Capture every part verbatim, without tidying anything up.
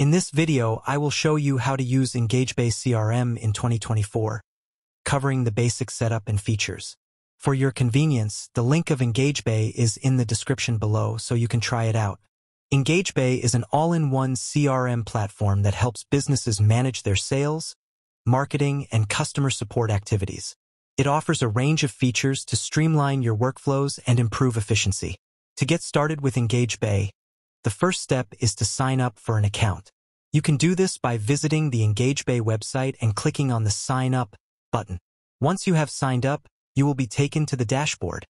In this video, I will show you how to use EngageBay C R M in twenty twenty-four, covering the basic setup and features. For your convenience, the link of EngageBay is in the description below so you can try it out. EngageBay is an all-in-one C R M platform that helps businesses manage their sales, marketing, and customer support activities. It offers a range of features to streamline your workflows and improve efficiency. To get started with EngageBay, the first step is to sign up for an account. You can do this by visiting the EngageBay website and clicking on the Sign Up button. Once you have signed up, you will be taken to the dashboard,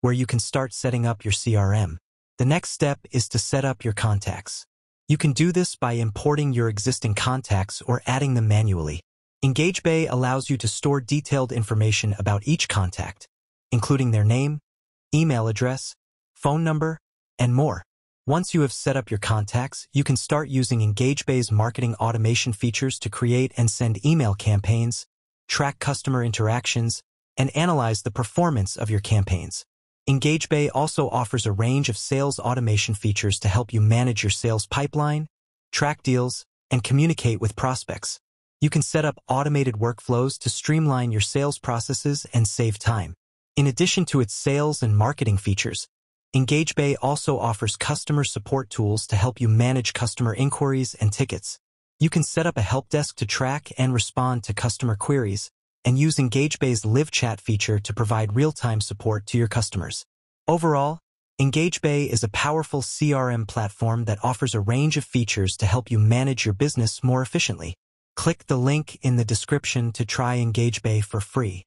where you can start setting up your C R M. The next step is to set up your contacts. You can do this by importing your existing contacts or adding them manually. EngageBay allows you to store detailed information about each contact, including their name, email address, phone number, and more. Once you have set up your contacts, you can start using EngageBay's marketing automation features to create and send email campaigns, track customer interactions, and analyze the performance of your campaigns. EngageBay also offers a range of sales automation features to help you manage your sales pipeline, track deals, and communicate with prospects. You can set up automated workflows to streamline your sales processes and save time. In addition to its sales and marketing features, EngageBay also offers customer support tools to help you manage customer inquiries and tickets. You can set up a help desk to track and respond to customer queries, and use EngageBay's live chat feature to provide real-time support to your customers. Overall, EngageBay is a powerful C R M platform that offers a range of features to help you manage your business more efficiently. Click the link in the description to try EngageBay for free.